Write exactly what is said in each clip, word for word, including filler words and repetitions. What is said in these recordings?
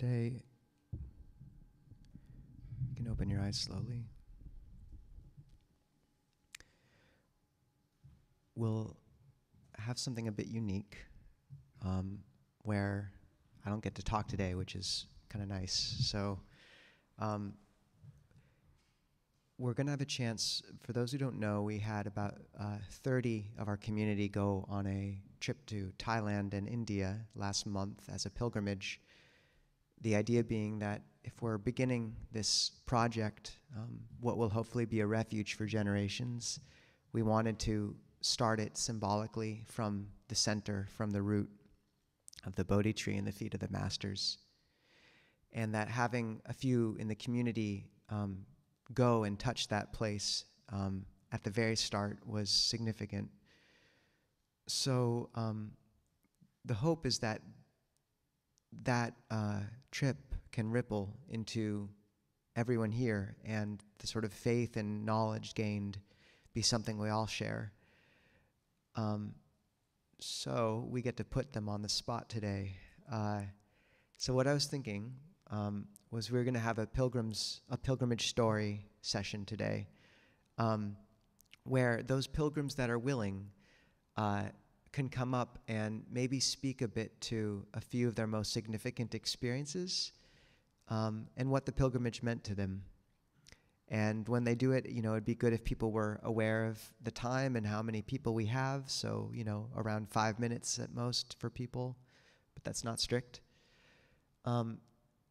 today, you can open your eyes slowly. We'll have something a bit unique um, where I don't get to talk today, which is kind of nice. So um, we're going to have a chance. For those who don't know, we had about uh, thirty of our community go on a trip to Thailand and India last month as a pilgrimage. The idea being that if we're beginning this project, um, what will hopefully be a refuge for generations, we wanted to start it symbolically from the center, from the root of the Bodhi tree and the feet of the masters. And that having a few in the community um, go and touch that place um, at the very start was significant. So um, the hope is that that uh, trip can ripple into everyone here, and the sort of faith and knowledge gained be something we all share. Um, so we get to put them on the spot today. Uh, so what I was thinking um, was we were going to have a pilgrims a pilgrimage story session today, um, where those pilgrims that are willing uh, can come up and maybe speak a bit to a few of their most significant experiences um, and what the pilgrimage meant to them. And when they do it, you know, it'd be good if people were aware of the time and how many people we have. So, you know, around five minutes at most for people, but that's not strict. Um,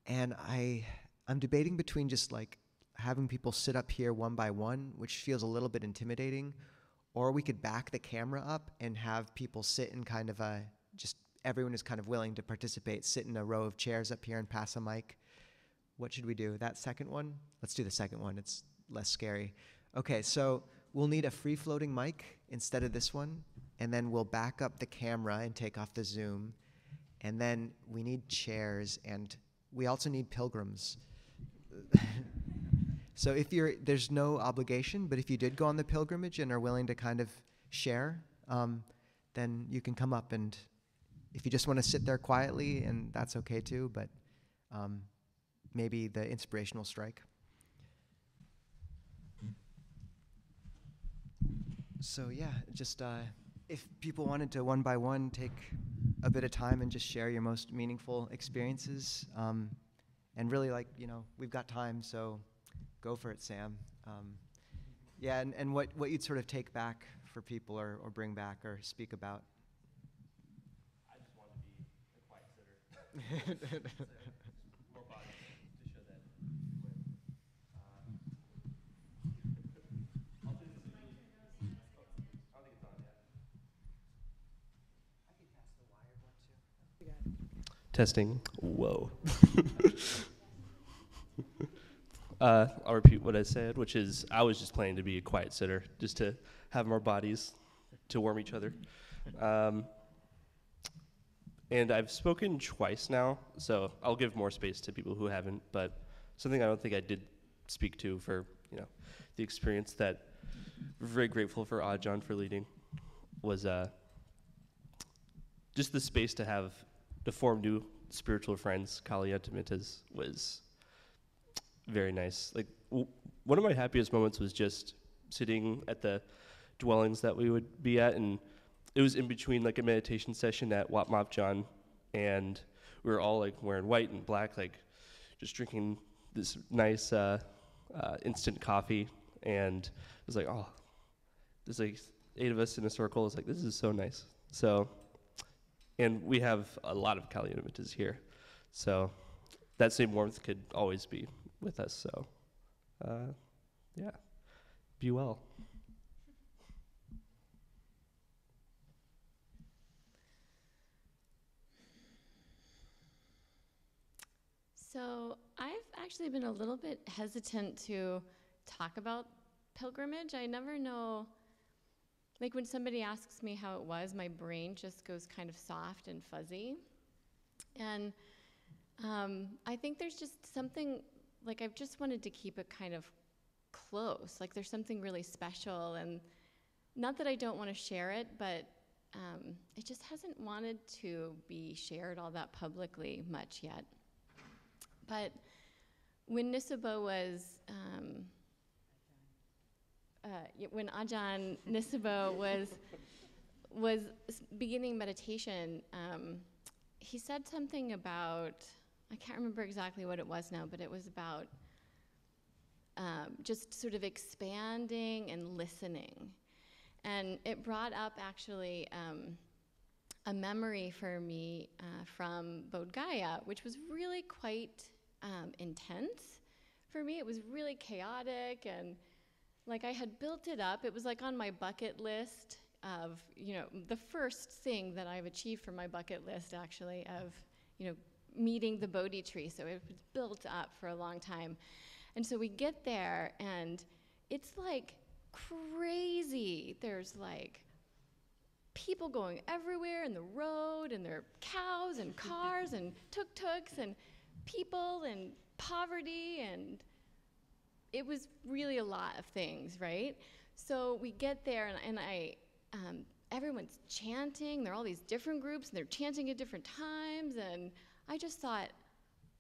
and I, I'm debating between just like having people sit up here one by one, which feels a little bit intimidating, or we could back the camera up and have people sit in kind of a, just everyone is kind of willing to participate, sit in a row of chairs up here and pass a mic. What should we do? That second one? Let's do the second one. It's less scary. Okay, so we'll need a free-floating mic instead of this one, and then we'll back up the camera and take off the zoom, and then we need chairs, and we also need pilgrims. So if you're, there's no obligation, but if you did go on the pilgrimage and are willing to kind of share, um, then you can come up, and if you just want to sit there quietly, and that's okay too, but um, maybe the inspirational strike. So yeah, just uh, if people wanted to one by one take a bit of time and just share your most meaningful experiences, um, and really like, you know, we've got time, so go for it, Sam. Um, yeah, and, and what, what you'd sort of take back for people or, or bring back or speak about. I just want to be a quiet sitter. Testing. Whoa. uh, I'll repeat what I said, which is I was just planning to be a quiet sitter, just to have more bodies to warm each other. Um, and I've spoken twice now, so I'll give more space to people who haven't. But something I don't think I did speak to for, you know, the experience that we're very grateful for Ajahn for leading was uh, just the space to have. To form new spiritual friends, Kalyanamittas, was very nice. Like w one of my happiest moments was just sitting at the dwellings that we would be at, and it was in between like a meditation session at Wat Mop John, and we were all like wearing white and black, like just drinking this nice uh, uh, instant coffee, and it was like, oh, there's like eight of us in a circle. It's like, this is so nice. So. And we have a lot of Kalyanamittas here. So that same warmth could always be with us. So uh, yeah, be well. So I've actually been a little bit hesitant to talk about pilgrimage. I never know. Like when somebody asks me how it was, my brain just goes kind of soft and fuzzy. And um, I think there's just something, like I've just wanted to keep it kind of close. Like there's something really special, and not that I don't want to share it, but um, it just hasn't wanted to be shared all that publicly much yet. But when Nisabho was, um, uh, when Ajahn Nisabho was was beginning meditation, um, he said something about, I can't remember exactly what it was now, but it was about um, just sort of expanding and listening. And it brought up actually um, a memory for me uh, from Bodh Gaya, which was really quite um, intense for me. It was really chaotic, and like I had built it up. It was like on my bucket list of, you know, the first thing that I've achieved for my bucket list actually of, you know, meeting the Bodhi tree. So it was built up for a long time. And so we get there and it's like crazy. There's like people going everywhere in the road, and there are cows and cars and tuk-tuks and people and poverty, and it was really a lot of things, right? So we get there and, and I, um, everyone's chanting. There are all these different groups and they're chanting at different times, and I just thought,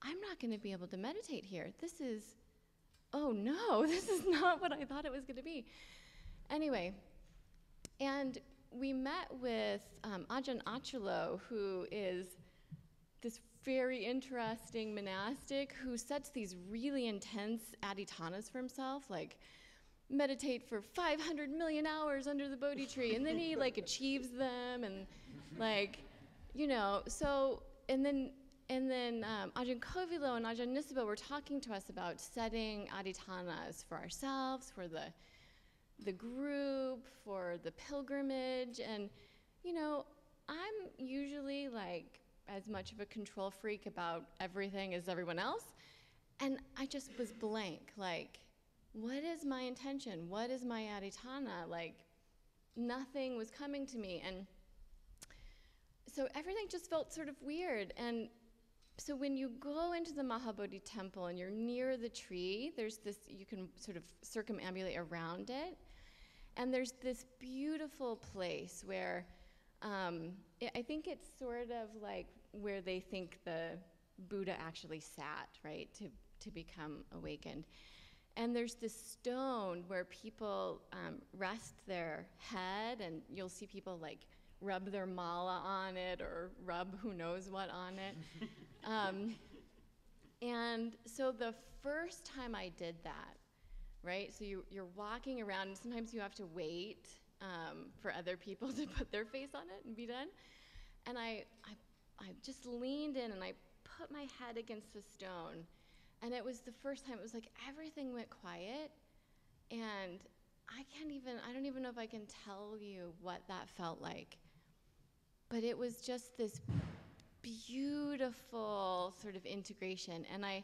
I'm not going to be able to meditate here. This is, oh no, this is not what I thought it was going to be. Anyway, and we met with um, Ajahn Achalo, who is this very interesting monastic who sets these really intense adhiṭṭhānas for himself, like meditate for five hundred million hours under the Bodhi tree, and then he like achieves them, and like, you know, so, and then And then um, Ajahn Kovilo and Ajahn Nisabho were talking to us about setting adhiṭṭhānas for ourselves, for the, the group, for the pilgrimage. And, you know, I'm usually like as much of a control freak about everything as everyone else. And I just was blank, like, what is my intention? What is my adhiṭṭhāna? Like, nothing was coming to me. And so everything just felt sort of weird. And so when you go into the Mahabodhi temple and you're near the tree, there's this, you can sort of circumambulate around it. And there's this beautiful place where, um, it, I think it's sort of like where they think the Buddha actually sat, right, to, to become awakened. And there's this stone where people um, rest their head, and you'll see people like rub their mala on it or rub who knows what on it. Um, and so the first time I did that, right, so you, you're walking around, and sometimes you have to wait um, for other people to put their face on it and be done. And I, I, I just leaned in and I put my head against the stone. And it was the first time, it was like everything went quiet, and I can't even, I don't even know if I can tell you what that felt like. But it was just this beautiful sort of integration. And I,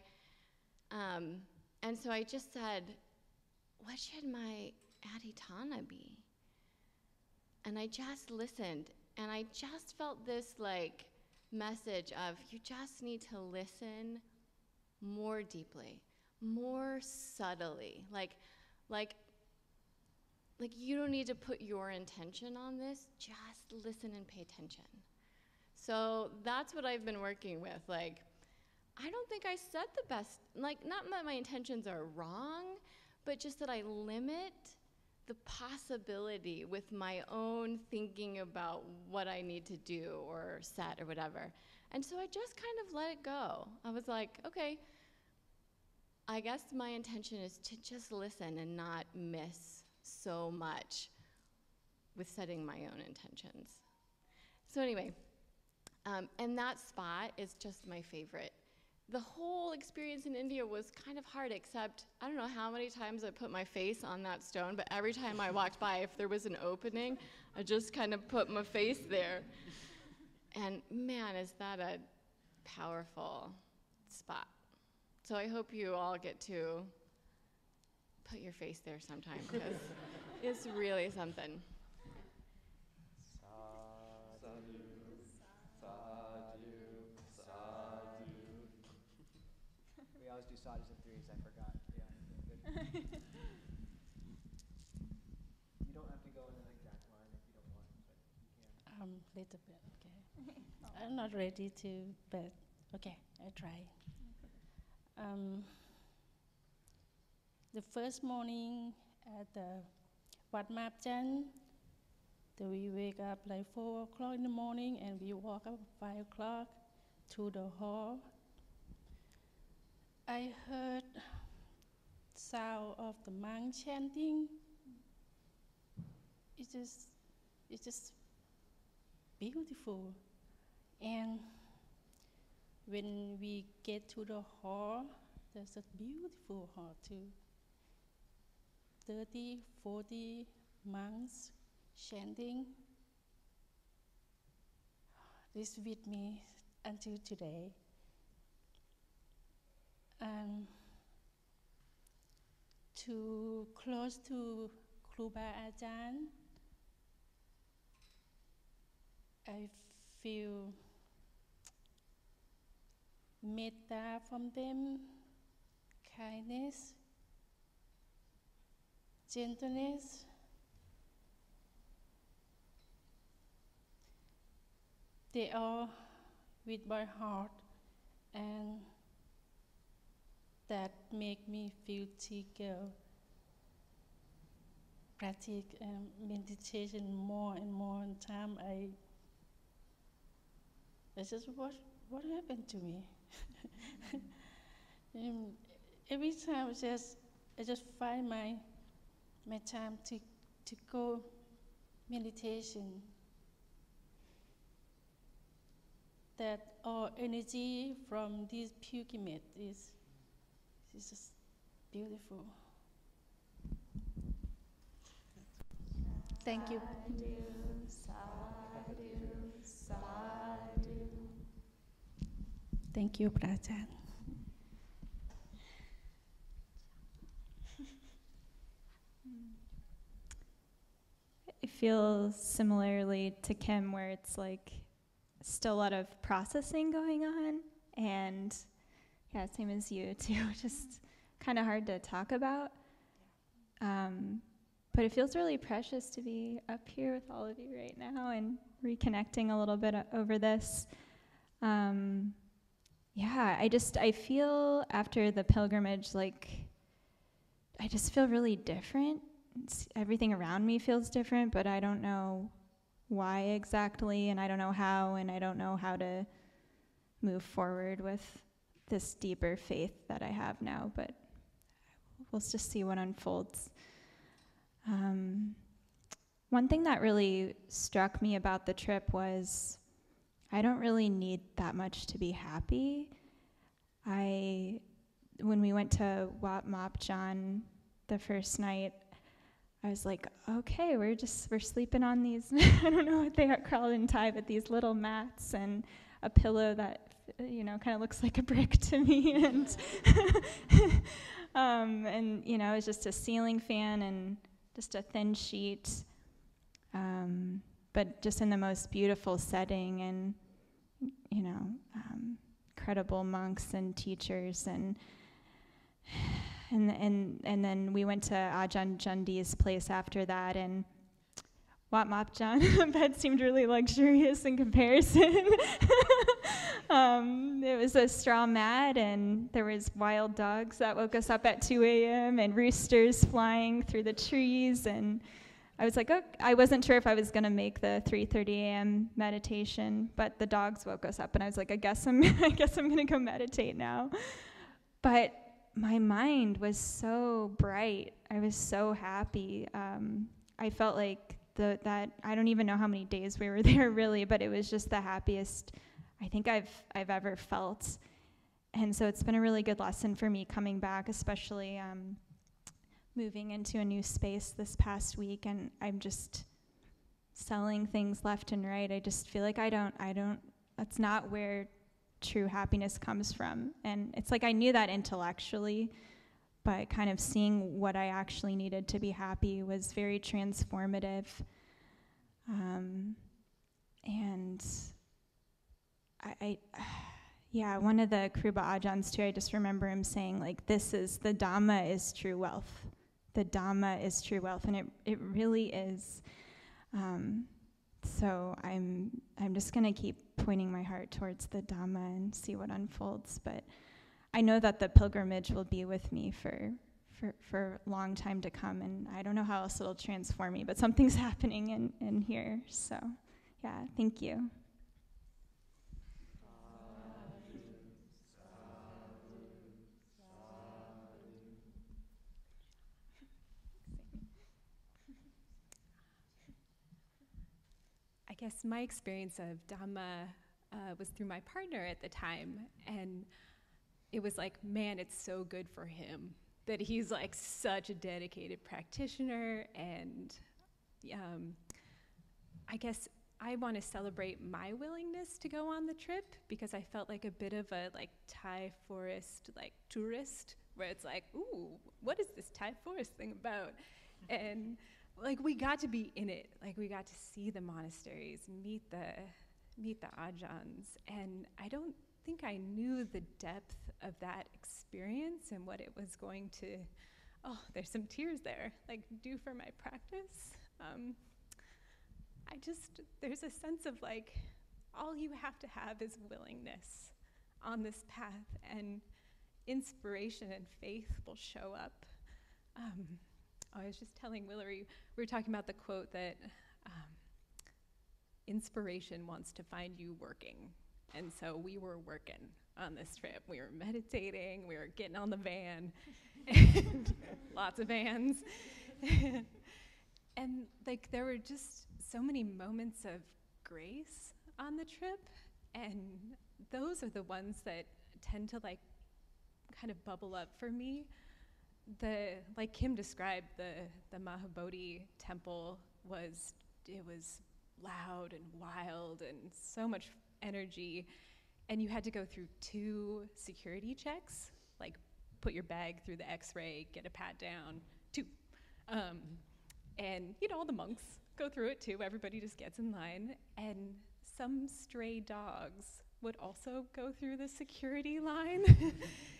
um, and so I just said, what should my adhiṭṭhāna be? And I just listened, and I just felt this like message of, you just need to listen more deeply, more subtly. Like, like, like you don't need to put your intention on this, just listen and pay attention. So that's what I've been working with. Like, I don't think I said the best, like not that my intentions are wrong, but just that I limit the possibility with my own thinking about what I need to do or set or whatever. And so I just kind of let it go. I was like, okay, I guess my intention is to just listen and not miss so much with setting my own intentions. So anyway, um, and that spot is just my favorite. The whole experience in India was kind of hard, except I don't know how many times I put my face on that stone, but every time I walked by, if there was an opening, I just kind of put my face there. And man, is that a powerful spot. So I hope you all get to put your face there sometime, because it's really something. Sadhu, sadhu, sadhu. We always do sadhus and threes, I forgot. Yeah, good. You don't have to go in like that line if you don't want, but you can. Um, little bit, okay. I'm not ready to, but okay, I try. um, the first morning at the Wat Mab Chan, we wake up like four o'clock in the morning and we walk up five o'clock to the hall. I heard sound of the monk chanting. It just, it's just beautiful. And when we get to the hall, there's a beautiful hall too. thirty, forty monks chanting. This with me until today. Um, to close to Kruba Ajahn, I feel metta from them, kindness, gentleness. They are with my heart, and that make me feel eager, practice um, meditation more and more. And time I, I just what what happened to me. um, every time I just I just find my my time to to go meditation. That all energy from this pilgrimage is. It's just beautiful. Thank you. Sadhu, sadhu, sadhu. Thank you, Prachan. I feel similarly to Kim, where it's like still a lot of processing going on, and yeah, same as you too, just kind of hard to talk about. Um, but it feels really precious to be up here with all of you right now and reconnecting a little bit over this. Um, yeah, I just, I feel after the pilgrimage, like, I just feel really different. It's, everything around me feels different, but I don't know why exactly, and I don't know how, and I don't know how to move forward with this deeper faith that I have now, but we'll just see what unfolds. Um, one thing that really struck me about the trip was I don't really need that much to be happy. I, when we went to Wat Mop John the first night, I was like, okay, we're just, we're sleeping on these, I don't know what they are called in Thai, but these little mats and a pillow that you know, kind of looks like a brick to me, and um, and you know, it was just a ceiling fan and just a thin sheet, um, but just in the most beautiful setting, and you know, um, incredible monks and teachers, and and and and then we went to Ajahn Chandi's place after that, and Wat Mop John bed seemed really luxurious in comparison. Um, it was a straw mat, and there was wild dogs that woke us up at two A M and roosters flying through the trees. And I was like, oh, I wasn't sure if I was going to make the three thirty A M meditation, but the dogs woke us up, and I was like, I guess I'm, I guess I'm going to go meditate now. But my mind was so bright. I was so happy. Um, I felt like the that I don't even know how many days we were there really, but it was just the happiest I think I've I've ever felt. And so it's been a really good lesson for me coming back, especially um, moving into a new space this past week, and I'm just selling things left and right. I just feel like I don't, I don't, that's not where true happiness comes from. And it's like I knew that intellectually, but kind of seeing what I actually needed to be happy was very transformative. Um, and I, yeah, one of the Kruba Ajahns too, I just remember him saying, like, this is, the Dhamma is true wealth. The Dhamma is true wealth, and it, it really is. Um, so I'm, I'm just gonna keep pointing my heart towards the Dhamma and see what unfolds. But I know that the pilgrimage will be with me for, for, for a long time to come, and I don't know how else it'll transform me, but something's happening in, in here, so yeah, thank you. I guess my experience of Dhamma uh, was through my partner at the time, and it was like, man, it's so good for him that he's like such a dedicated practitioner. And um, I guess I want to celebrate my willingness to go on the trip, because I felt like a bit of a like Thai forest like tourist, where it's like, ooh, what is this Thai forest thing about? And like we got to be in it, like we got to see the monasteries, meet the meet the Ajahns, and I don't. I think I knew the depth of that experience and what it was going to, oh, there's some tears there, like do for my practice. Um, I just, there's a sense of like, all you have to have is willingness on this path, and inspiration and faith will show up. Um, I was just telling Willery, we were talking about the quote that um, inspiration wants to find you working. And so we were working on this trip. We were meditating, we were getting on the van, and lots of vans. And like there were just so many moments of grace on the trip, and those are the ones that tend to like kind of bubble up for me. The, like Kim described, the, the Mahabodhi temple was, it was loud and wild and so much energy, and you had to go through two security checks, like put your bag through the x-ray, get a pat down, two. Um, and you know, all the monks go through it too, everybody just gets in line, and some stray dogs would also go through the security line,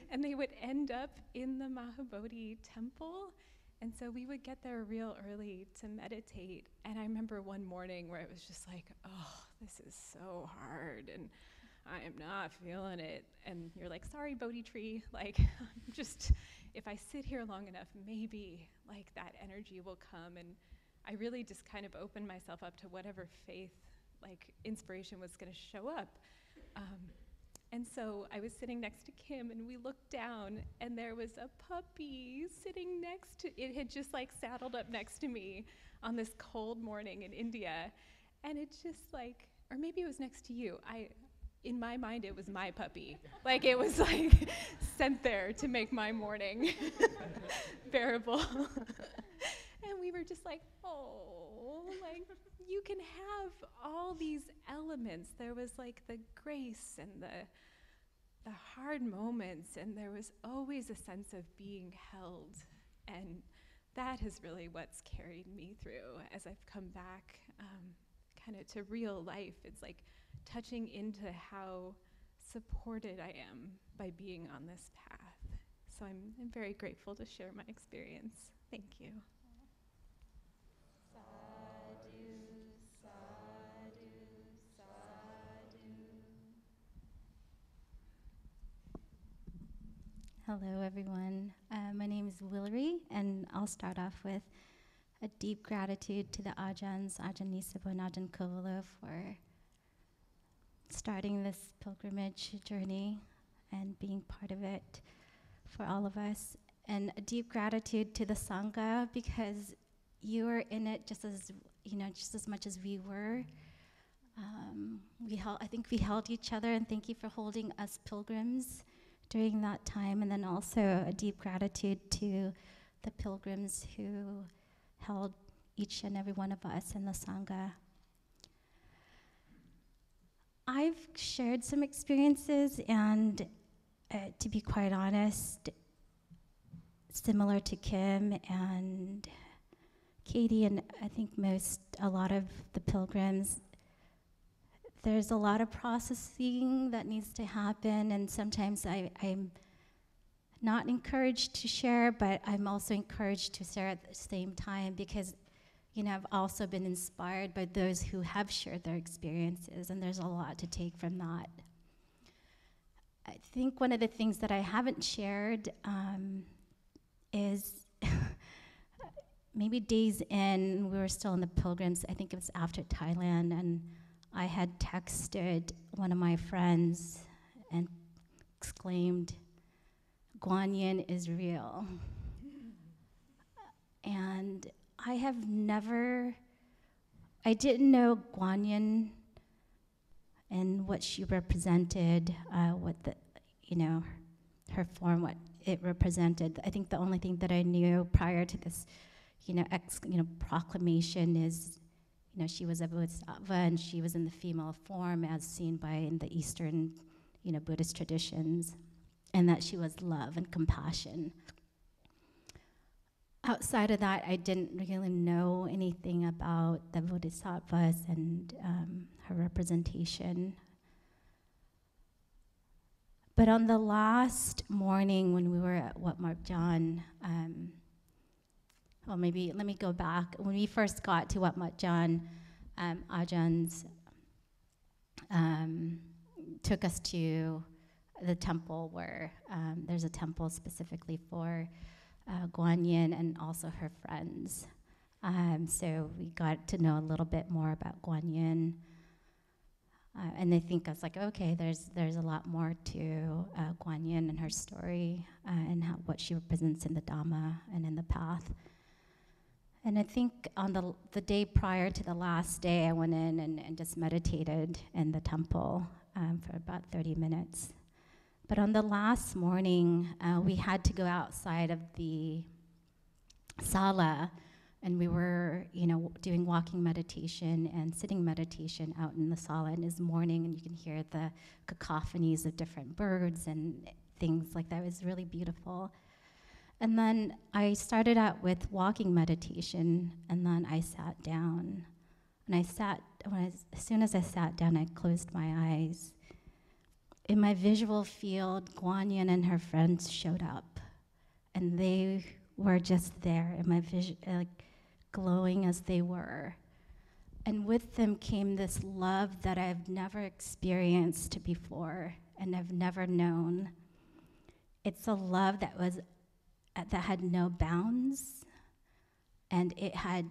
and they would end up in the Mahabodhi temple, and so we would get there real early to meditate, and I remember one morning where it was just like, oh, this is so hard, and I am not feeling it. And you're like, sorry, Bodhi tree, like, I'm just, if I sit here long enough, maybe, like, that energy will come. And I really just kind of opened myself up to whatever faith, like, inspiration was gonna show up. Um, and so I was sitting next to Kim, and we looked down, and there was a puppy sitting next to, it had just, like, saddled up next to me on this cold morning in India. And it's just like, or maybe it was next to you. I, in my mind, it was my puppy. Like it was like sent there to make my morning bearable. And we were just like, oh, like you can have all these elements. There was like the grace and the, the hard moments, and there was always a sense of being held. And that is really what's carried me through as I've come back. Um, kind of to real life. It's like touching into how supported I am by being on this path. So I'm, I'm very grateful to share my experience. Thank you. Hello, everyone. Uh, my name is Willery, and I'll start off with a deep gratitude to the Ajahns, Ajahn Nisabho and Ajahn Kovilo, for starting this pilgrimage journey and being part of it for all of us. And a deep gratitude to the Sangha, because you were in it just as, you know, just as much as we were. Um, we held, I think we held each other, and thank you for holding us pilgrims during that time. And then also a deep gratitude to the pilgrims who held each and every one of us in the Sangha. I've shared some experiences, and uh, to be quite honest, similar to Kim and Katie, and I think most, a lot of the pilgrims, there's a lot of processing that needs to happen, and sometimes I, I'm not encouraged to share, but I'm also encouraged to share at the same time, because, you know, I've also been inspired by those who have shared their experiences, and there's a lot to take from that. I think one of the things that I haven't shared um, is maybe days in, we were still in the pilgrims, I think it was after Thailand, and I had texted one of my friends and exclaimed, Guan Yin is real. And I have never, I didn't know Guan Yin and what she represented, uh, what the, you know, her form, what it represented. I think the only thing that I knew prior to this, you know, ex, you know, proclamation is, you know, she was a bodhisattva and she was in the female form as seen by in the Eastern, you know, Buddhist traditions, and that she was love and compassion. Outside of that, I didn't really know anything about the bodhisattvas and um, her representation. But on the last morning when we were at Wat Mop John, um, well, maybe let me go back. When we first got to Wat Mop John, um, Ajahn's um, took us to the temple where um, there's a temple specifically for Uh, Guan Yin and also her friends. Um, so we got to know a little bit more about Guan Yin. Uh, and I think I was like, okay, there's there's a lot more to uh, Guan Yin and her story uh, and how, what she represents in the Dhamma and in the path. And I think on the, the day prior to the last day, I went in and, and just meditated in the temple um, for about thirty minutes. But on the last morning, uh, we had to go outside of the sala, and we were, you know, doing walking meditation and sitting meditation out in the sala. And it's morning, and you can hear the cacophonies of different birds and things like that. It was really beautiful. And then I started out with walking meditation, and then I sat down. And I sat, when I, as soon as I sat down, I closed my eyes. In my visual field, Guan Yin and her friends showed up, and they were just there in my vision, like glowing as they were. And with them came this love that I've never experienced before and I've never known. It's a love that was that had no bounds, and it had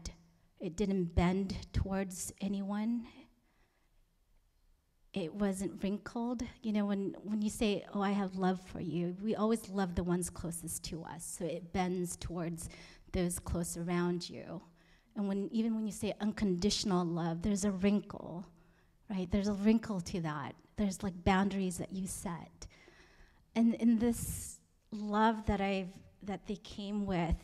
it didn't bend towards anyone. It wasn't wrinkled. You know, when, when you say, oh, I have love for you, we always love the ones closest to us. So it bends towards those close around you. And when even when you say unconditional love, there's a wrinkle, right? There's a wrinkle to that. There's like boundaries that you set. And in this love that I've that they came with,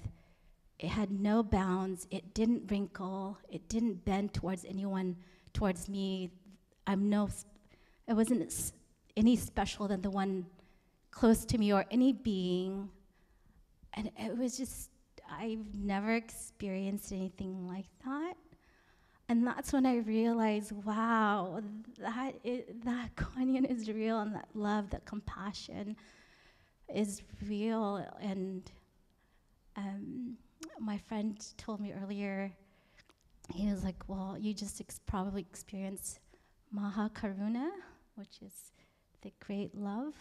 it had no bounds. It didn't wrinkle. It didn't bend towards anyone, towards me. I'm no It wasn't any special than the one close to me or any being. And it was just, I've never experienced anything like that. And that's when I realized, wow, that, is, that Guan Yin is real, and that love, that compassion is real. And um, my friend told me earlier, he was like, well, you just ex- probably experienced Maha Karuna, which is the great love.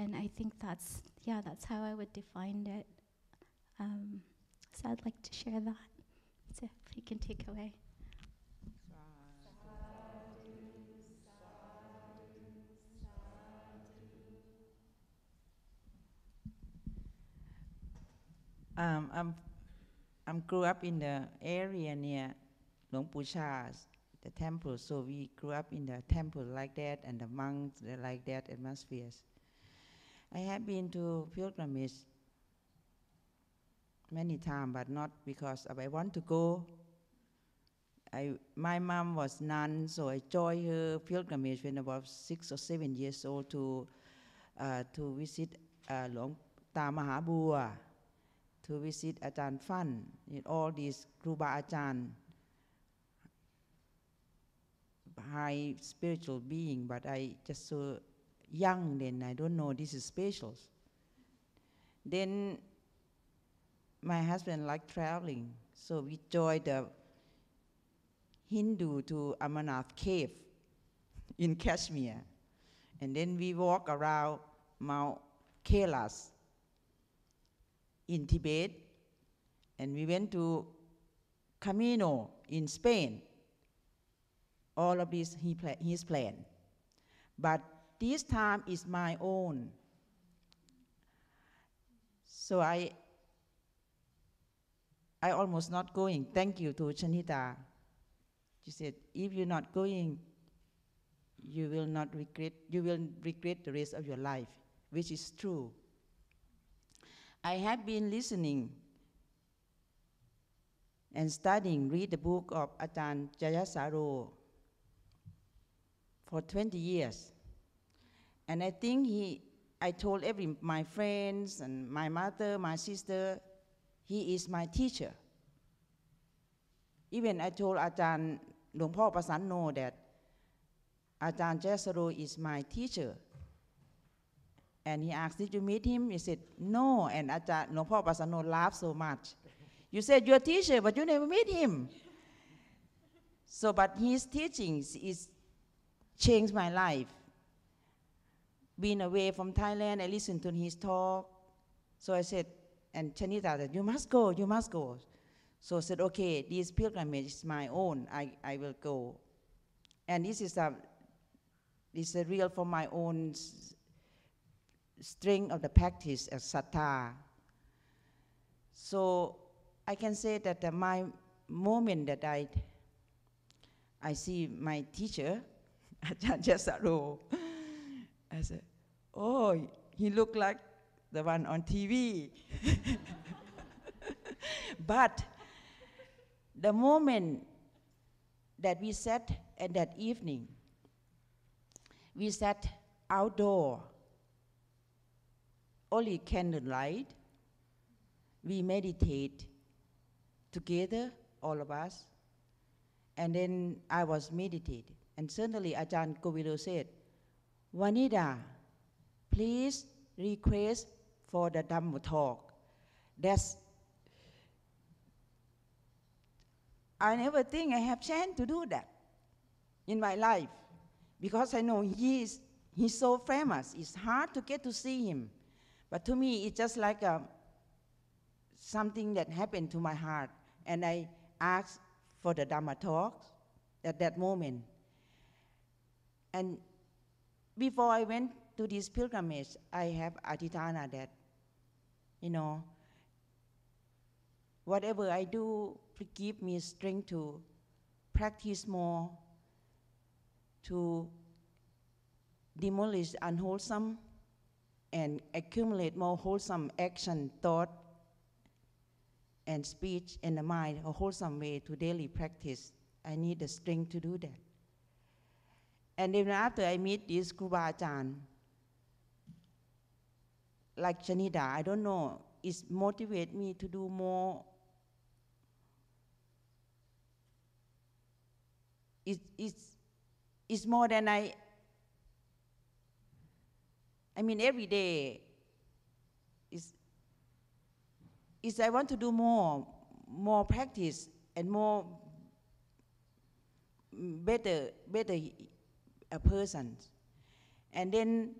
And I think that's, yeah, that's how I would define it. Um, so I'd like to share that. So if you can take away. Um, I'm, I'm grew up in the area near Luang Pu Chah, the temple, so we grew up in the temple like that, and the monks like that atmospheres. I have been to pilgrimage many times, but not because I want to go. I, my mom was nun, so I joined her pilgrimage when I was six or seven years old to uh, to visit uh, Long Tamahabua, to visit Ajahn Fan, and all these Kruba Ajahn, high spiritual being, but I just so young then, I don't know this is spiritual. Then my husband liked traveling, so we joined the Hindu to Amarnath cave in Kashmir. And then we walk around Mount Kailash in Tibet, and we went to Camino in Spain. All of this he pla his plan. But this time is my own. So I, I almost not going. Thank you to Chanita. She said, if you're not going, you will not regret, you will regret the rest of your life, which is true. I have been listening and studying, read the book of Ajahn Jayasaro for twenty years. And I think he, I told every, my friends and my mother, my sister, he is my teacher. Even I told Ajahn Luang Por Pasanno that Ajahn Jayasaro is my teacher. And he asked, did you meet him? He said, no. And Ajahn Luang Por Pasanno laughed so much. You said you're a teacher, but you never meet him. So, but his teachings is changed my life. Being away from Thailand, I listened to his talk. So I said, and Chanita said, you must go, you must go. So I said, okay, this pilgrimage is my own, I, I will go. And this is a, this is a real for my own strength of the practice as sattha. So I can say that uh, my moment that I, I see my teacher, Ajahn Jayasaro, I said, oh, he looked like the one on T V. But the moment that we sat at that evening, we sat outdoor, only candlelight, we meditate together, all of us, and then I was meditating. And suddenly Ajahn Kovilo said, Vanida, please request for the Dhamma talk. That's, I never think I have chance to do that in my life, because I know he is, he's so famous. It's hard to get to see him. But to me, it's just like a, something that happened to my heart. And I asked for the Dhamma talk at that moment. And before I went to this pilgrimage, I have adhiṭṭhāna that, you know, whatever I do, give me strength to practice more, to demolish unwholesome and accumulate more wholesome action, thought, and speech in the mind, a wholesome way to daily practice. I need the strength to do that. And even after I meet this Kruba Ajahn, like Chanida, I don't know, it motivates me to do more. It, it's, it's more than I, I mean, every day, is, is I want to do more, more practice and more better, better, a person. And then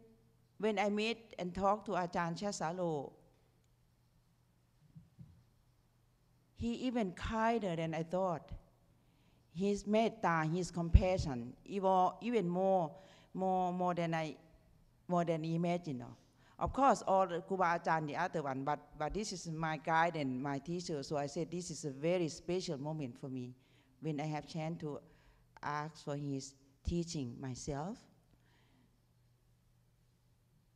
when I met and talked to Ajahn Jayasaro, he even kinder than I thought. His metta, his compassion, even more, more, more than I, more than imagined. Of. of course, all the Kruba Ajahn, the other one, but but this is my guide and my teacher. So I said this is a very special moment for me when I have chance to ask for his teaching myself.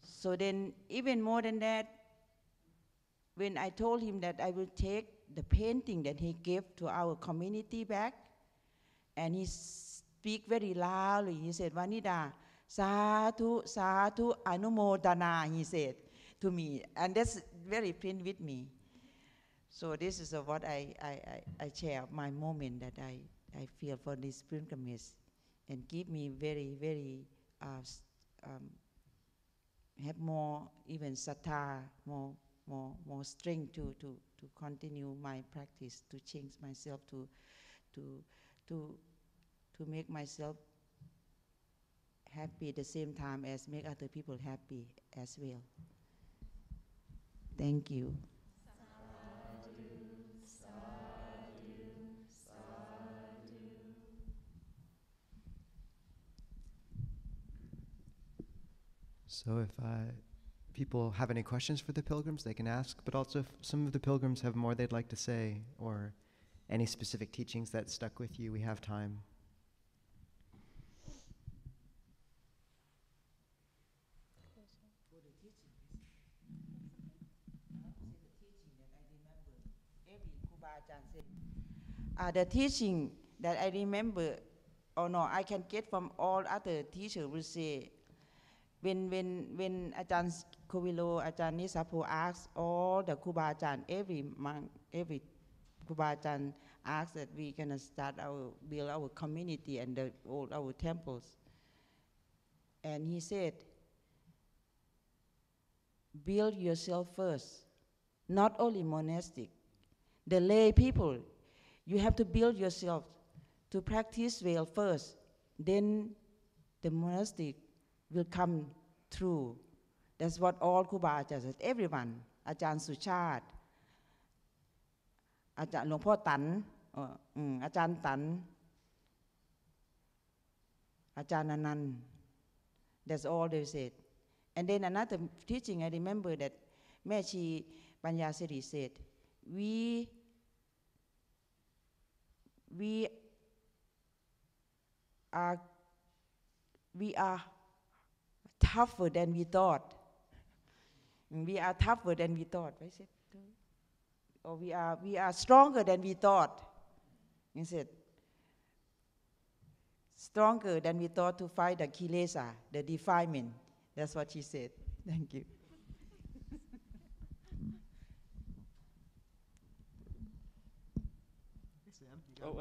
So then, even more than that, when I told him that I will take the painting that he gave to our community back, and he speak very loudly, he said, Vanida, Satu, Satu, Anumodana, he said to me, and that's very print with me. So this is uh, what I, I, I, I share, my moment that I, I feel for this pilgrimage. And give me very, very, uh, um, have more, even sattha, more, more, more strength to, to, to continue my practice, to change myself, to, to, to, to make myself happy at the same time as make other people happy as well. Thank you. So if uh, people have any questions for the pilgrims, they can ask, but also if some of the pilgrims have more they'd like to say or any specific teachings that stuck with you, we have time. Uh, the teaching that I remember, or no, I can get from all other teachers will say, when when when Ajahn Kovilo, Ajahn Nisabho asks all the Kruba Ajahn, every monk, every Kruba Ajahn asks that we gonna start our build our community and the, all our temples. And he said, build yourself first, not only monastic. The lay people, you have to build yourself to practice well first, then the monastic will come through. That's what all Kruba Ajahns said, everyone. Ajahn Suchart, Ajahn Luang Por Tan, uh, um, Ajahn Tan, Ajahn Anand. That's all they said. And then another teaching, I remember that Mae Chee Panyasiri said, we, we are, we are tougher than we thought. We are tougher than we thought. I said, or we are, we are stronger than we thought. He said, stronger than we thought to fight the kilesa, the defilement. That's what she said. Thank you. Oh.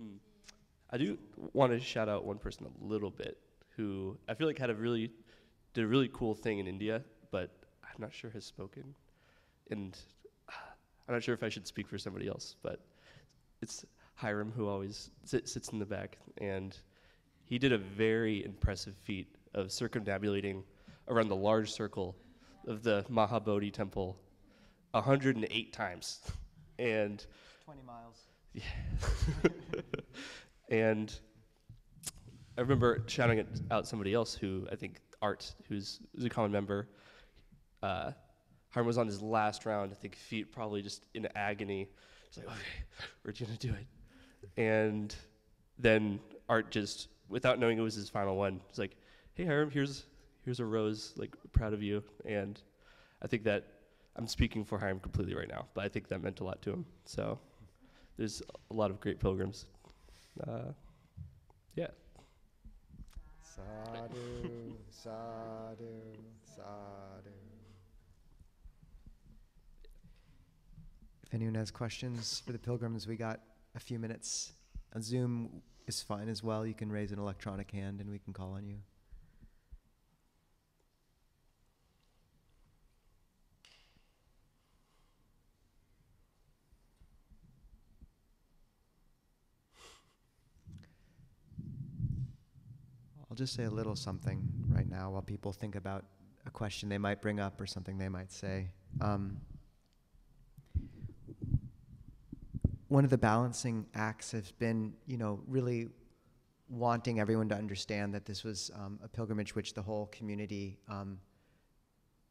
mm. I do want to shout out one person a little bit who I feel like had a really did a really cool thing in India, but I'm not sure has spoken, and uh, I'm not sure if I should speak for somebody else, but it's Hiram who always sit, sits in the back, and he did a very impressive feat of circumambulating around the large circle of the Mahabodhi temple one hundred and eight times, and twenty miles. Yeah. And I remember shouting it out somebody else who I think Art, who's, who's a common member. Uh, Hiram was on his last round. I think feet probably just in agony. He's like, okay, we're gonna do it. And then Art just, without knowing it was his final one, he's like, hey Hiram, here's here's a rose. Like, proud of you. And I think that. I'm speaking for Hiram completely right now, but I think that meant a lot to him. So there's a lot of great pilgrims. Uh, yeah. Sadhu, sadhu, sadhu. If anyone has questions for the pilgrims, we got a few minutes. On Zoom is fine as well. You can raise an electronic hand and we can call on you. I'll just say a little something right now while people think about a question they might bring up or something they might say. Um, one of the balancing acts has been, you know, really wanting everyone to understand that this was um, a pilgrimage which the whole community um,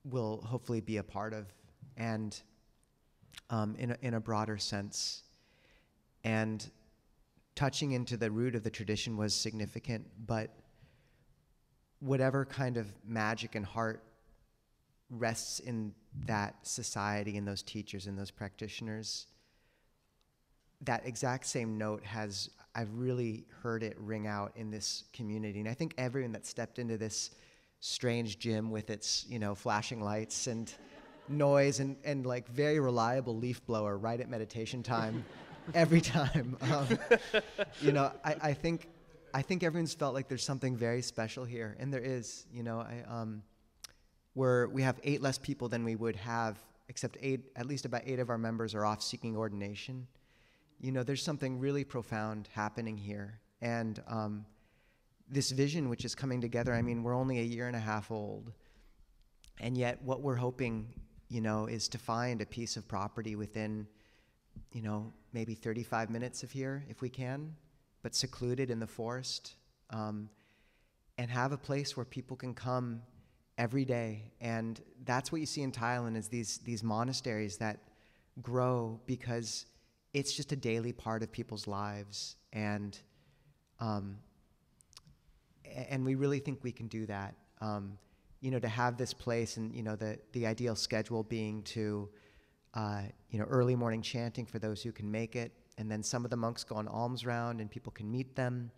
will hopefully be a part of, and um, in, a, in a broader sense. And touching into the root of the tradition was significant, but whatever kind of magic and heart rests in that society and those teachers and those practitioners, that exact same note has, I've really heard it ring out in this community. And I think everyone that stepped into this strange gym with its, you know, flashing lights and noise and, and like very reliable leaf blower right at meditation time every time, um, you know, I, I think I think everyone's felt like there's something very special here, and there is. You know, I, um, we're, we have eight less people than we would have, except eight, at least about eight of our members are off seeking ordination. you know, there's something really profound happening here. And um, this vision which is coming together, I mean, we're only a year and a half old, and yet what we're hoping, you know, is to find a piece of property within, you know, maybe thirty-five minutes of here, if we can, but secluded in the forest, um, and have a place where people can come every day. And that's what you see in Thailand, is these, these monasteries that grow because it's just a daily part of people's lives. And, um, and we really think we can do that. Um, you know, to have this place, and, you know, the, the ideal schedule being to, uh, you know, early morning chanting for those who can make it. And then some of the monks go on alms round and people can meet them.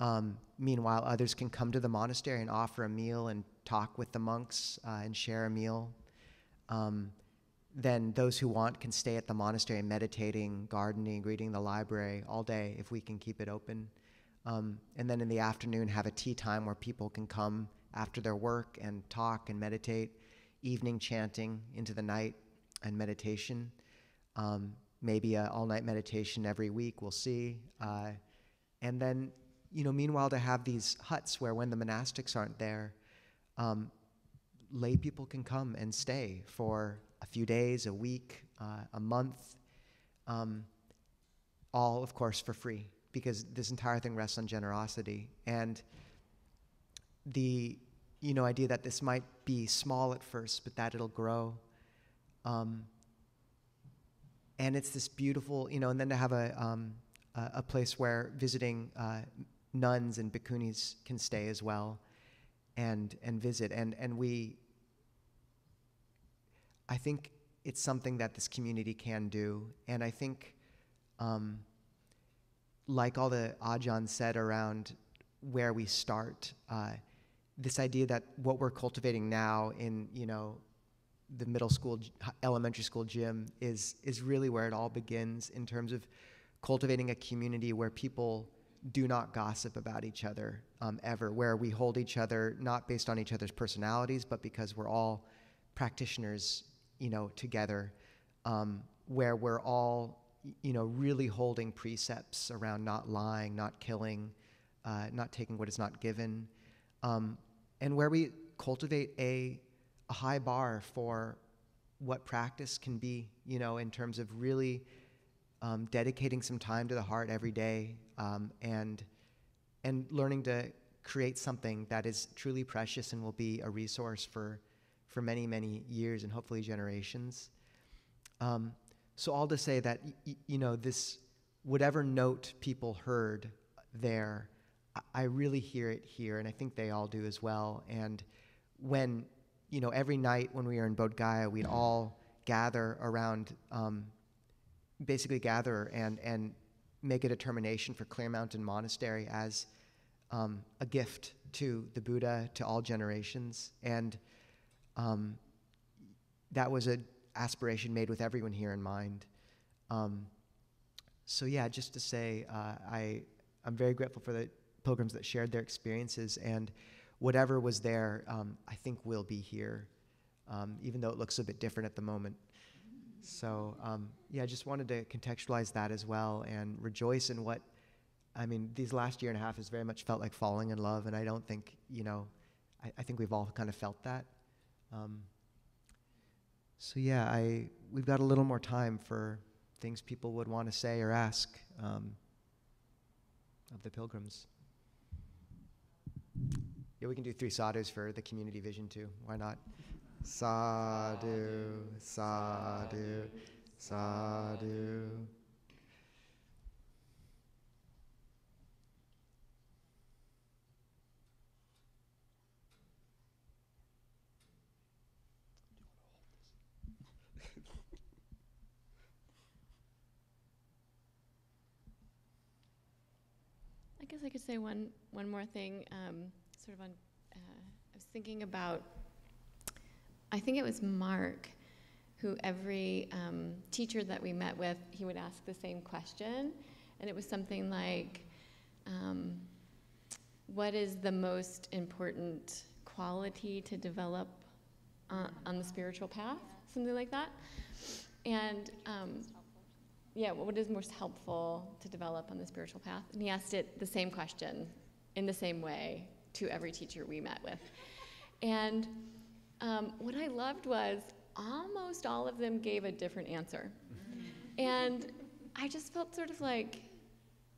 Um, meanwhile, others can come to the monastery and offer a meal and talk with the monks uh, and share a meal. Um, then those who want can stay at the monastery meditating, gardening, reading the library all day if we can keep it open. Um, and then in the afternoon have a tea time where people can come after their work and talk and meditate, evening chanting into the night and meditation. Um, maybe an all-night meditation every week, we'll see. Uh, and then, you know, meanwhile, to have these huts where when the monastics aren't there, um, lay people can come and stay for a few days, a week, uh, a month, um, all, of course, for free, because this entire thing rests on generosity. And the, you know, idea that this might be small at first, but that it'll grow. Um, and it's this beautiful, you know, and then to have a, um, a, a place where visiting uh, nuns and bhikkhunis can stay as well and, and visit. And, and we, I think it's something that this community can do. And I think, um, like all the Ajahn said around where we start, uh, this idea that what we're cultivating now in, you know, the middle school, elementary school gym is, is really where it all begins in terms of cultivating a community where people do not gossip about each other um, ever, where we hold each other not based on each other's personalities, but because we're all practitioners, you know, together, um, where we're all, you know, really holding precepts around not lying, not killing, uh, not taking what is not given, um, and where we cultivate a a high bar for what practice can be, you know, in terms of really um, dedicating some time to the heart every day, um, and and learning to create something that is truly precious and will be a resource for for many, many years and hopefully generations. Um, so all to say that, y you know, this, whatever note people heard there, I, I really hear it here, and I think they all do as well. And when, you know, every night when we were in Bodh Gaya, we'd all gather around, um, basically gather and, and make a determination for Clear Mountain Monastery as um, a gift to the Buddha, to all generations. And um, that was an aspiration made with everyone here in mind. Um, so yeah, just to say, uh, I, I'm very grateful for the pilgrims that shared their experiences, and whatever was there, um, I think will be here, um, even though it looks a bit different at the moment. So um, yeah, I just wanted to contextualize that as well and rejoice in what, I mean, these last year and a half has very much felt like falling in love, and I don't think, you know, I, I think we've all kind of felt that. Um, so yeah, I, we've got a little more time for things people would want to say or ask um, of the pilgrims. Yeah, we can do three sadhus for the community vision too. Why not? Sadhu, sadhu, sadhu. I guess I could say one one more thing. Um, Sort of on, uh, I was thinking about, I think it was Mark, who every um, teacher that we met with, he would ask the same question, and it was something like, um, what is the most important quality to develop on, on the spiritual path? Something like that. And um, yeah, what is most helpful to develop on the spiritual path? And he asked it the same question in the same way to every teacher we met with. And um, what I loved was almost all of them gave a different answer. And I just felt sort of like,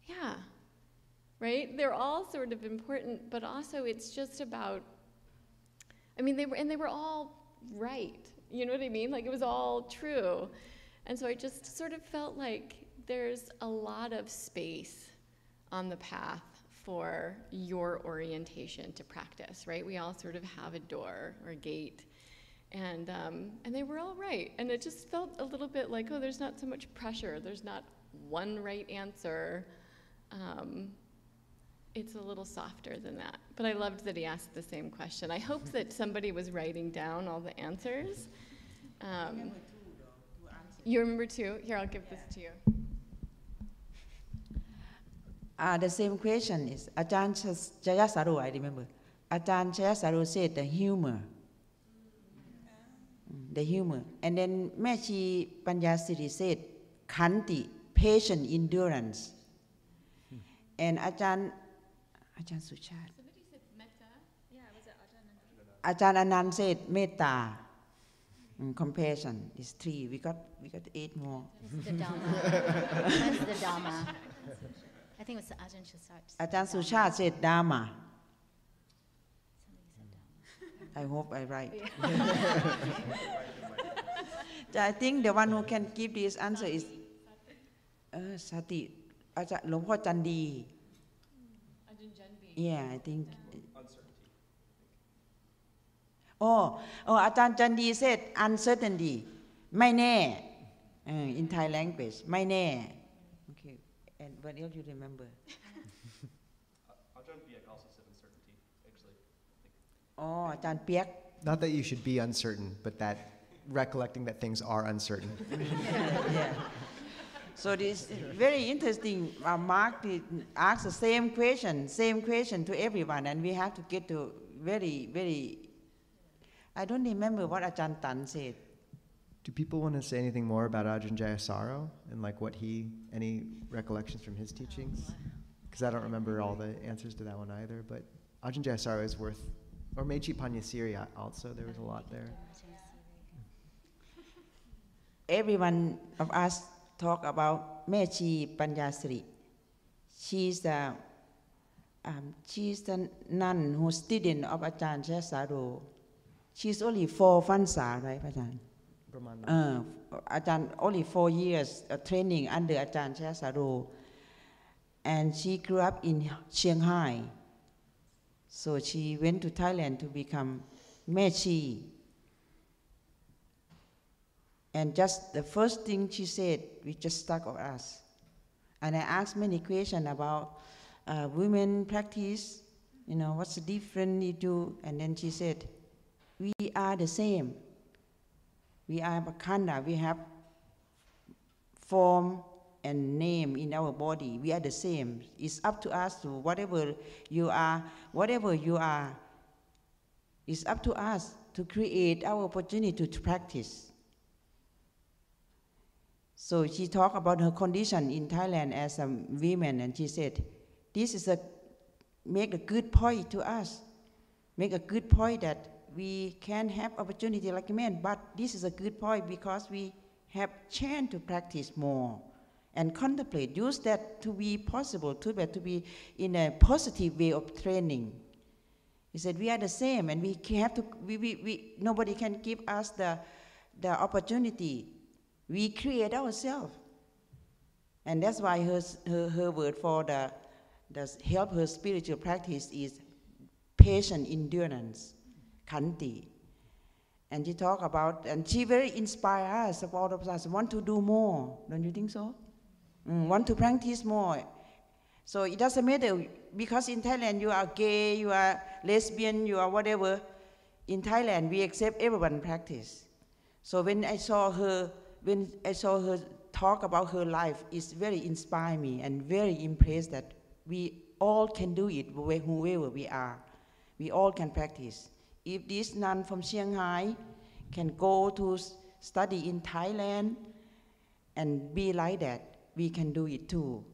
yeah, right? They're all sort of important, but also it's just about, I mean, they were, and they were all right. You know what I mean? Like, it was all true. And so I just sort of felt like there's a lot of space on the path for your orientation to practice, right? We all sort of have a door or a gate, and um, and they were all right. And it just felt a little bit like, oh, there's not so much pressure. There's not one right answer. Um, it's a little softer than that. But I loved that he asked the same question. I hope that somebody was writing down all the answers. Um, You remember two? Here, I'll give yeah. this to you. Uh, the same question is, Ajahn Jayasaro, I remember. Ajahn Jayasaro said the humor. Mm, the humor. And then Mae Chee Panyasiri said, Khanti, patient endurance. Hmm. And Ajahn, Ajahn Suchart. Somebody said metta. Yeah, was it Ajahn Anand? Ajahn Anand said metta. And compassion is three. We got we got eight more. That's the Dhamma. That's the Dhamma. I think it was the Ajahn Suchart. Ajahn Suchart said Dhamma. I hope I write. Yeah. I think the one who can give this answer is uh, Sati. Ajahn Luang Por Chandi. Ajahn Chandi. Yeah, I think. Oh, oh, Ajahn Chandi said uncertainty, mai ne, uh, in Thai language, mai ne. Okay, and what else you remember? Ajahn Piek also said uncertainty, actually. Oh, Ajahn Piek. Not that you should be uncertain, but that recollecting that things are uncertain. Yeah, yeah. So this is very interesting. Uh, Mark did ask the same question, same question to everyone, and we have to get to very, very. I don't remember what Ajahn Tan said. Do people want to say anything more about Ajahn Jayasaro and like what he, any recollections from his teachings? Because I don't remember all the answers to that one either, but Ajahn Jayasaro is worth, or Mae Chee Panyasiri also, there was a lot there. Everyone of us talk about Mae Chee Panyasiri. She's the, um, she's the nun who's student of Ajahn Jayasaro. She's only four Fansa, right, Ajahn? Uh, Ajahn, only four years of training under Ajahn Jayasaro. And she grew up in Shanghai. So she went to Thailand to become Mae Chee. And just the first thing she said, we just stuck on us. And I asked many questions about uh, women practice, you know, what's the difference you do? And then she said, we are the same. We are Khanda. We have form and name in our body. We are the same. It's up to us to whatever you are, whatever you are. It's up to us to create our opportunity to practice. So she talked about her condition in Thailand as a woman, and she said, this is a, make a good point to us. Make a good point that we can have opportunity like men, but this is a good point because we have chance to practice more and contemplate, use that to be possible, to be, to be in a positive way of training. He said, we are the same and we have to, we, we, we, nobody can give us the, the opportunity. We create ourselves. And that's why her, her, her word for the, the help her spiritual practice is patient endurance. Khanti. And she talked about, and she very inspired us, all of us, want to do more. Don't you think so? Mm, want to practice more. So it doesn't matter, because in Thailand you are gay, you are lesbian, you are whatever. In Thailand we accept everyone practice. So when I saw her, when I saw her talk about her life, it's very inspired me and very impressed that we all can do it, whoever we are. We all can practice. If this nun from Shanghai can go to study in Thailand and be like that, we can do it too.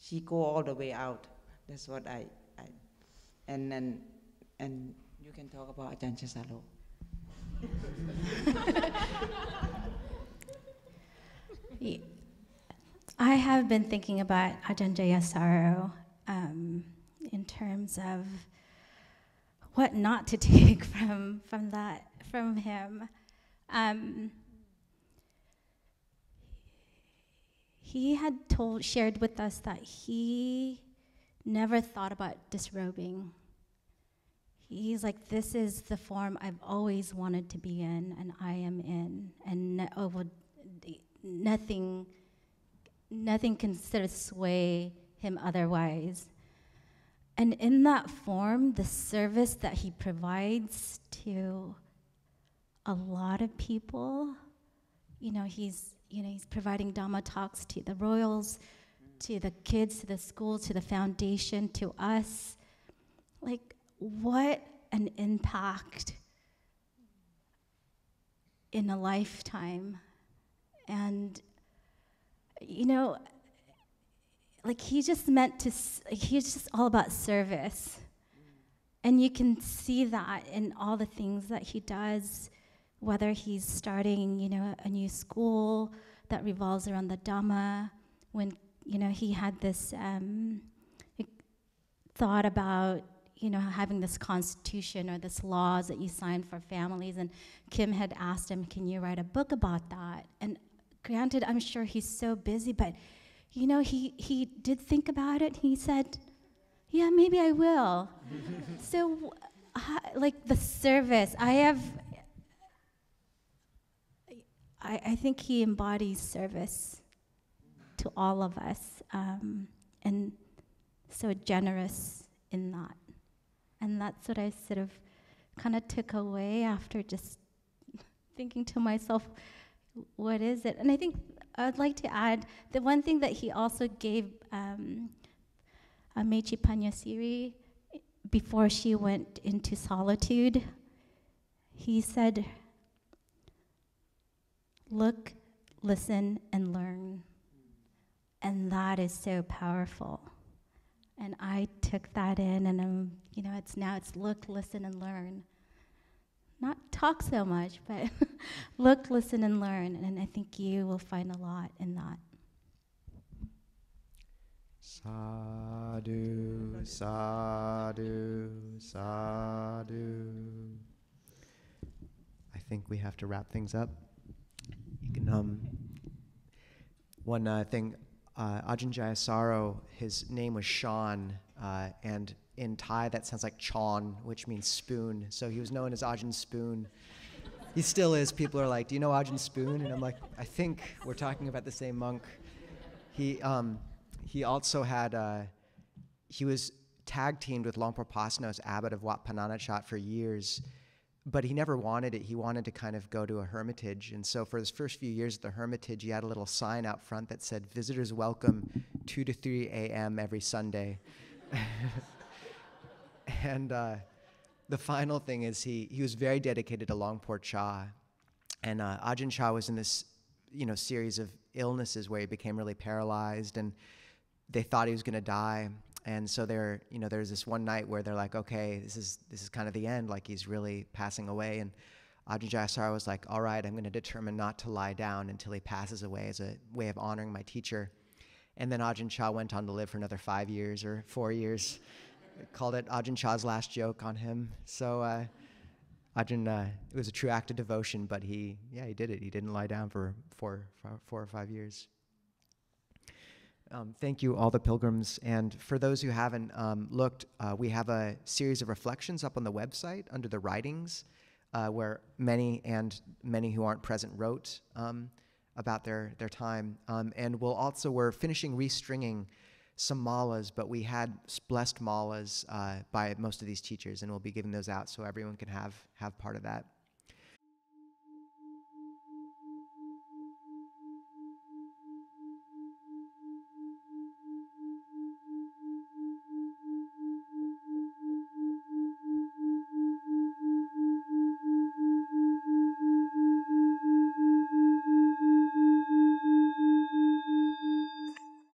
She go all the way out. That's what I, I and then, and you can talk about Ajahn Jayasaro. I have been thinking about Ajahn Jayasaro um, in terms of what not to take from from that from him. Um, he had told shared with us that he never thought about disrobing. He's like, this is the form I've always wanted to be in, and I am in, and no, oh, well, nothing, nothing can sort of sway him otherwise. And in that form, the service that he provides to a lot of people, you know, he's, you know, he's providing Dhamma talks to the royals, to the kids, to the school, to the foundation, to us, like. What an impact in a lifetime. And, you know, like he just meant to, he's just all about service. And you can see that in all the things that he does, whether he's starting, you know, a new school that revolves around the Dhamma, when, you know, he had this um, thought about, you know, having this constitution or this laws that you sign for families, and Kim had asked him, can you write a book about that? And granted, I'm sure he's so busy, but you know, he, he did think about it. He said, yeah, maybe I will. So uh, like the service, I have, I, I think he embodies service to all of us, um, and so generous in that. And that's what I sort of kind of took away after just thinking to myself, what is it? And I think I'd like to add the one thing that he also gave um, uh, Mae Chee Panyasiri before she went into solitude. He said, look, listen, and learn. And that is so powerful. And I took that in, and um, you know, it's now it's look, listen, and learn. Not talk so much, but look, listen, and learn. And I think you will find a lot in that. Sadhu, sadhu, sadhu. I think we have to wrap things up. You can um. One uh, thing. Uh, Ajahn Jayasaro, his name was Sean, uh, and in Thai that sounds like chon, which means spoon. So he was known as Ajahn Spoon. He still is. People are like, do you know Ajahn Spoon? And I'm like, I think we're talking about the same monk. He, um, he also had, uh, he was tag teamed with Luang Por Pasanno as abbot of Wat Pananachat for years, but he never wanted it. He wanted to kind of go to a hermitage. And so for his first few years at the hermitage, he had a little sign out front that said, visitors welcome two to three A M every Sunday. And uh, the final thing is he, he was very dedicated to Luang Por Chah. And uh, Ajahn Chah was in this, you know, series of illnesses where he became really paralyzed, and they thought he was gonna die. And so there, you know, there's this one night where they're like, okay, this is this is kind of the end, like he's really passing away. And Ajahn Jayasaro was like, all right, I'm gonna determine not to lie down until he passes away as a way of honoring my teacher. And then Ajahn Chah went on to live for another five years or four years. Called it Ajahn Chah's last joke on him. So uh, Ajahn, uh, it was a true act of devotion, but he, yeah, he did it. He didn't lie down for four, four or five years. Um, thank you, all the pilgrims. And for those who haven't um, looked, uh, we have a series of reflections up on the website under the writings, uh, where many and many who aren't present wrote um, about their, their time. Um, and we'll also, we're finishing restringing some malas, but we had blessed malas uh, by most of these teachers, and we'll be giving those out so everyone can have, have part of that.